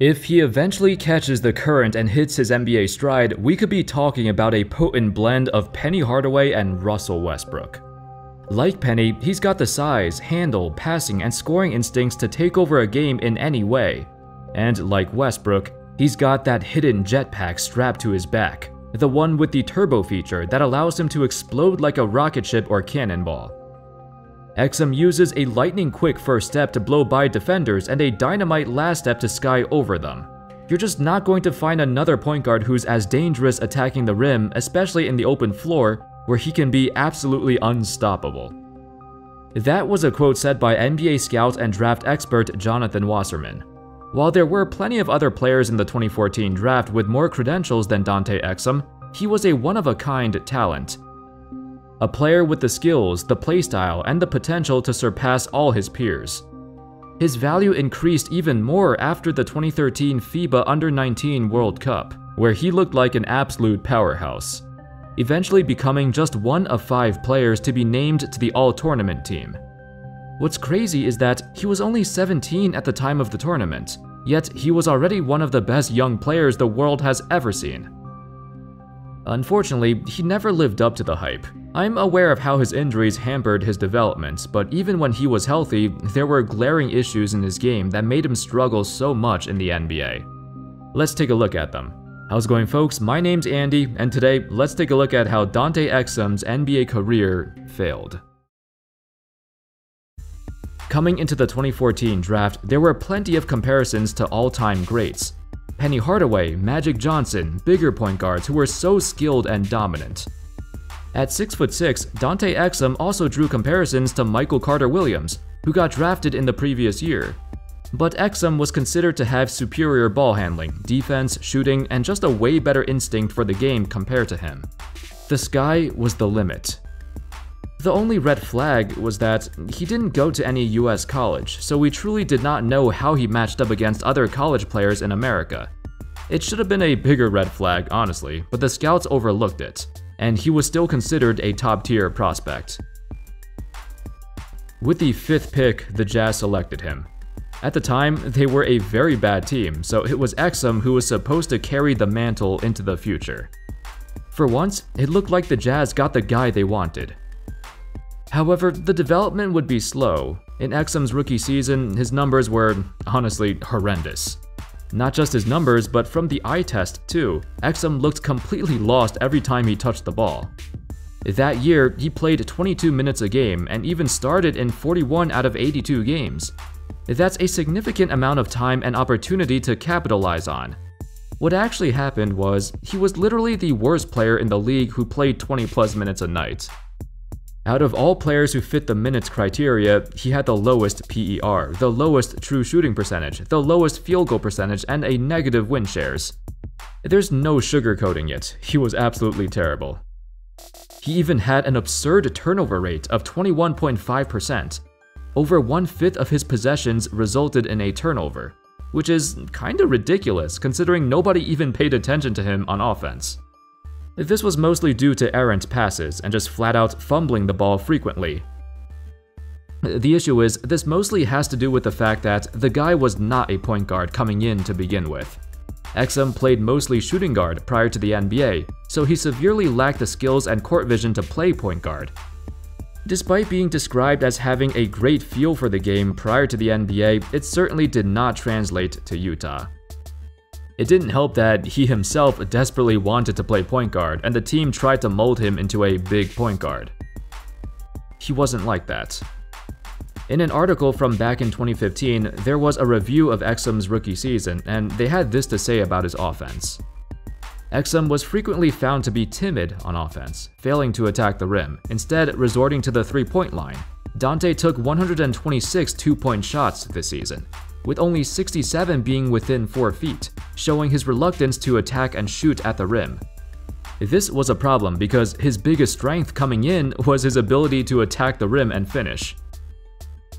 If he eventually catches the current and hits his NBA stride, we could be talking about a potent blend of Penny Hardaway and Russell Westbrook. Like Penny, he's got the size, handle, passing, and scoring instincts to take over a game in any way. And like Westbrook, he's got that hidden jetpack strapped to his back, the one with the turbo feature that allows him to explode like a rocket ship or cannonball. Exum uses a lightning-quick first step to blow by defenders and a dynamite last step to sky over them. You're just not going to find another point guard who's as dangerous attacking the rim, especially in the open floor, where he can be absolutely unstoppable. That was a quote said by NBA scout and draft expert Jonathan Wasserman. While there were plenty of other players in the 2014 draft with more credentials than Dante Exum, he was a one-of-a-kind talent. A player with the skills, the playstyle, and the potential to surpass all his peers. His value increased even more after the 2013 FIBA Under-19 World Cup, where he looked like an absolute powerhouse, eventually becoming just one of 5 players to be named to the all-tournament team. What's crazy is that he was only 17 at the time of the tournament, yet he was already one of the best young players the world has ever seen. Unfortunately, he never lived up to the hype. I'm aware of how his injuries hampered his development, but even when he was healthy, there were glaring issues in his game that made him struggle so much in the NBA. Let's take a look at them. How's it going, folks? My name's Andy, and today, let's take a look at how Dante Exum's NBA career failed. Coming into the 2014 draft, there were plenty of comparisons to all-time greats. Penny Hardaway, Magic Johnson, bigger point guards who were so skilled and dominant. At 6'6", Dante Exum also drew comparisons to Michael Carter-Williams, who got drafted in the previous year. But Exum was considered to have superior ball handling, defense, shooting, and just a way better instinct for the game compared to him. The sky was the limit. The only red flag was that he didn't go to any US college, so we truly did not know how he matched up against other college players in America. It should have been a bigger red flag, honestly, but the scouts overlooked it, and he was still considered a top-tier prospect. With the 5th pick, the Jazz selected him. At the time, they were a very bad team, so it was Exum who was supposed to carry the mantle into the future. For once, it looked like the Jazz got the guy they wanted. However, the development would be slow. In Exum's rookie season, his numbers were, honestly, horrendous. Not just his numbers, but from the eye test, too. Exum looked completely lost every time he touched the ball. That year, he played 22 minutes a game and even started in 41 out of 82 games. That's a significant amount of time and opportunity to capitalize on. What actually happened was, he was literally the worst player in the league who played 20-plus minutes a night. Out of all players who fit the minutes criteria, he had the lowest PER, the lowest true shooting percentage, the lowest field goal percentage, and a negative win shares. There's no sugarcoating it, he was absolutely terrible. He even had an absurd turnover rate of 21.5%. Over 1/5 of his possessions resulted in a turnover, which is kinda ridiculous considering nobody even paid attention to him on offense. This was mostly due to errant passes and just flat-out fumbling the ball frequently. The issue is, this mostly has to do with the fact that the guy was not a point guard coming in to begin with. Exum played mostly shooting guard prior to the NBA, so he severely lacked the skills and court vision to play point guard. Despite being described as having a great feel for the game prior to the NBA, it certainly did not translate to Utah. It didn't help that he himself desperately wanted to play point guard, and the team tried to mold him into a big point guard. He wasn't like that. In an article from back in 2015, there was a review of Exum's rookie season, and they had this to say about his offense. Exum was frequently found to be timid on offense, failing to attack the rim, instead resorting to the three-point line. Dante took 126 two-point shots this season, with only 67 being within 4 feet, showing his reluctance to attack and shoot at the rim. This was a problem because his biggest strength coming in was his ability to attack the rim and finish.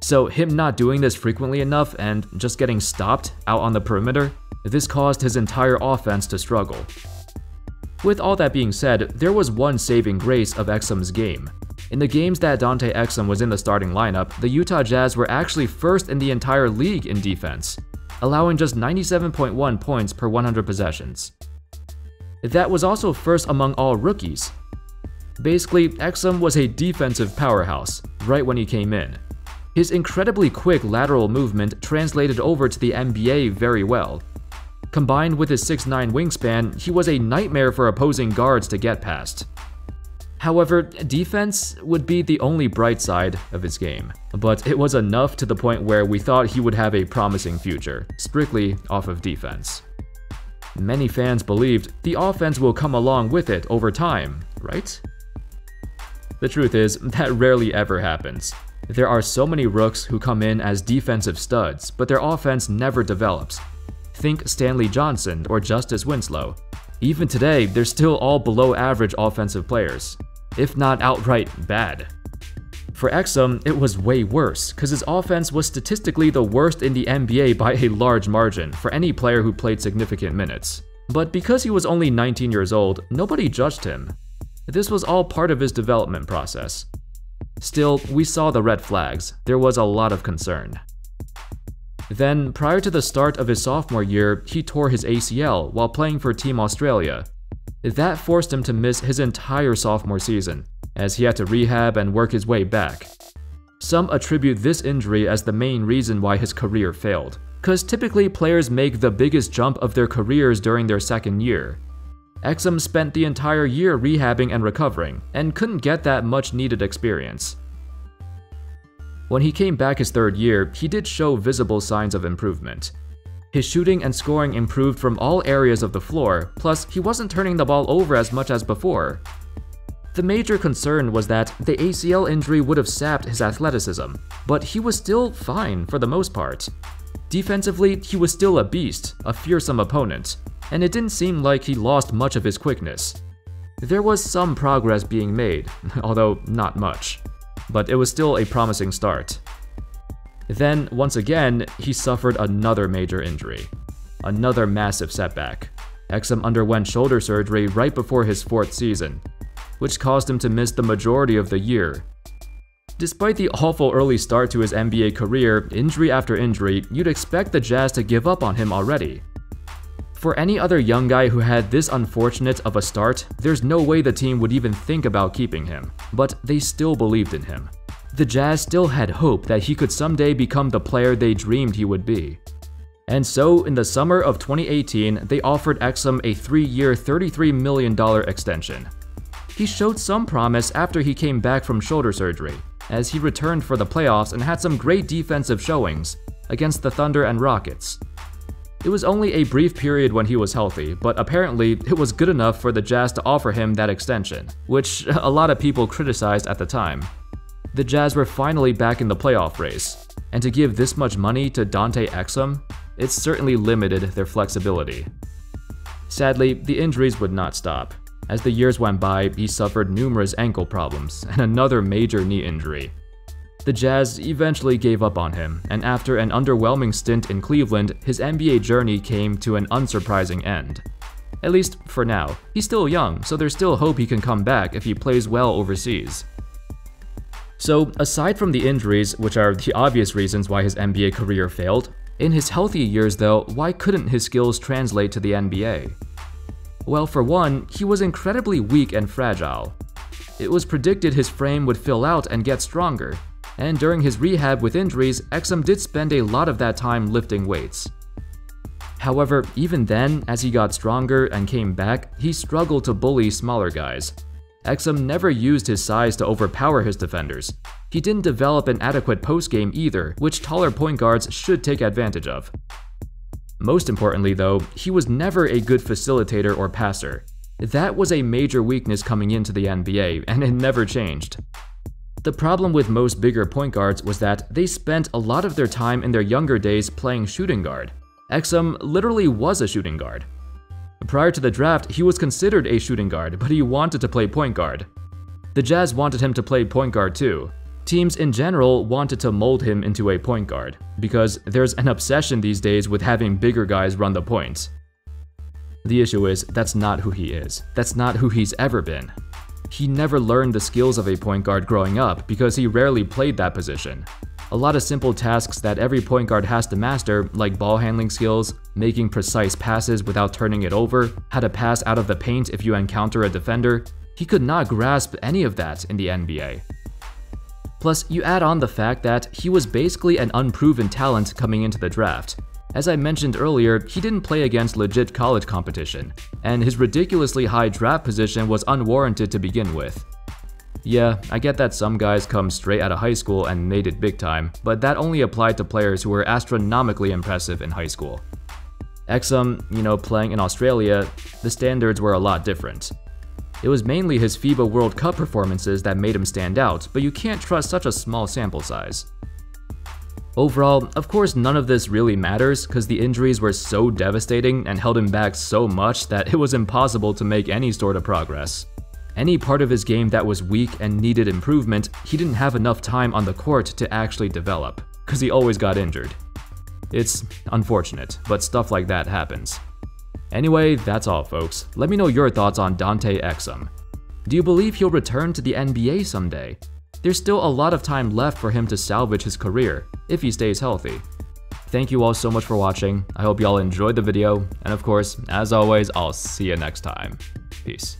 So him not doing this frequently enough and just getting stopped out on the perimeter, this caused his entire offense to struggle. With all that being said, there was one saving grace of Exum's game. In the games that Dante Exum was in the starting lineup, the Utah Jazz were actually first in the entire league in defense. allowing just 97.1 points per 100 possessions. That was also first among all rookies. Basically, Exum was a defensive powerhouse right when he came in. His incredibly quick lateral movement translated over to the NBA very well. Combined with his 6'9" wingspan, he was a nightmare for opposing guards to get past. However, defense would be the only bright side of his game, but it was enough to the point where we thought he would have a promising future, strictly off of defense. Many fans believed the offense will come along with it over time, right? The truth is, that rarely ever happens. There are so many rooks who come in as defensive studs, but their offense never develops. Think Stanley Johnson or Justise Winslow. Even today, they're still all below average offensive players, if not outright bad. For Exum, it was way worse, because his offense was statistically the worst in the NBA by a large margin for any player who played significant minutes. But because he was only 19 years old, nobody judged him. This was all part of his development process. Still, we saw the red flags. There was a lot of concern. Then, prior to the start of his sophomore year, he tore his ACL while playing for Team Australia. That forced him to miss his entire sophomore season, as he had to rehab and work his way back. Some attribute this injury as the main reason why his career failed, because typically players make the biggest jump of their careers during their second year. Exum spent the entire year rehabbing and recovering, and couldn't get that much-needed experience. When he came back his third year, he did show visible signs of improvement. His shooting and scoring improved from all areas of the floor, plus he wasn't turning the ball over as much as before. The major concern was that the ACL injury would have sapped his athleticism, but he was still fine for the most part. Defensively, he was still a beast, a fearsome opponent, and it didn't seem like he lost much of his quickness. There was some progress being made, although not much, but it was still a promising start. Then, once again, he suffered another major injury, another massive setback. Exum underwent shoulder surgery right before his fourth season, which caused him to miss the majority of the year. Despite the awful early start to his NBA career, injury after injury, you'd expect the Jazz to give up on him already. For any other young guy who had this unfortunate of a start, there's no way the team would even think about keeping him, but they still believed in him. The Jazz still had hope that he could someday become the player they dreamed he would be. And so, in the summer of 2018, they offered Exum a 3-year, $33 million extension. He showed some promise after he came back from shoulder surgery, as he returned for the playoffs and had some great defensive showings against the Thunder and Rockets. It was only a brief period when he was healthy, but apparently it was good enough for the Jazz to offer him that extension, which a lot of people criticized at the time. The Jazz were finally back in the playoff race, and to give this much money to Dante Exum, it certainly limited their flexibility. Sadly, the injuries would not stop. As the years went by, he suffered numerous ankle problems and another major knee injury. The Jazz eventually gave up on him, and after an underwhelming stint in Cleveland, his NBA journey came to an unsurprising end. At least for now. He's still young, so there's still hope he can come back if he plays well overseas. So, aside from the injuries, which are the obvious reasons why his NBA career failed, in his healthy years though, why couldn't his skills translate to the NBA? Well, for one, he was incredibly weak and fragile. It was predicted his frame would fill out and get stronger. And during his rehab with injuries, Exum did spend a lot of that time lifting weights. However, even then, as he got stronger and came back, he struggled to bully smaller guys. Exum never used his size to overpower his defenders. He didn't develop an adequate post-game either, which taller point guards should take advantage of. Most importantly though, he was never a good facilitator or passer. That was a major weakness coming into the NBA, and it never changed. The problem with most bigger point guards was that they spent a lot of their time in their younger days playing shooting guard. Exum literally was a shooting guard. Prior to the draft, he was considered a shooting guard, but he wanted to play point guard. The Jazz wanted him to play point guard too. Teams in general wanted to mold him into a point guard, because there's an obsession these days with having bigger guys run the point. The issue is, that's not who he is. That's not who he's ever been. He never learned the skills of a point guard growing up because he rarely played that position. A lot of simple tasks that every point guard has to master, like ball handling skills, making precise passes without turning it over, how to pass out of the paint if you encounter a defender. He could not grasp any of that in the NBA. Plus, you add on the fact that he was basically an unproven talent coming into the draft. As I mentioned earlier, he didn't play against legit college competition, and his ridiculously high draft position was unwarranted to begin with. Yeah, I get that some guys come straight out of high school and made it big time, but that only applied to players who were astronomically impressive in high school. Exum, playing in Australia, the standards were a lot different. It was mainly his FIBA World Cup performances that made him stand out, but you can't trust such a small sample size. Overall, of course none of this really matters because the injuries were so devastating and held him back so much that it was impossible to make any sort of progress. Any part of his game that was weak and needed improvement, he didn't have enough time on the court to actually develop, because he always got injured. It's unfortunate, but stuff like that happens. Anyway, that's all folks. Let me know your thoughts on Dante Exum. Do you believe he'll return to the NBA someday? There's still a lot of time left for him to salvage his career, if he stays healthy. Thank you all so much for watching, I hope y'all enjoyed the video, and of course, as always, I'll see you next time. Peace.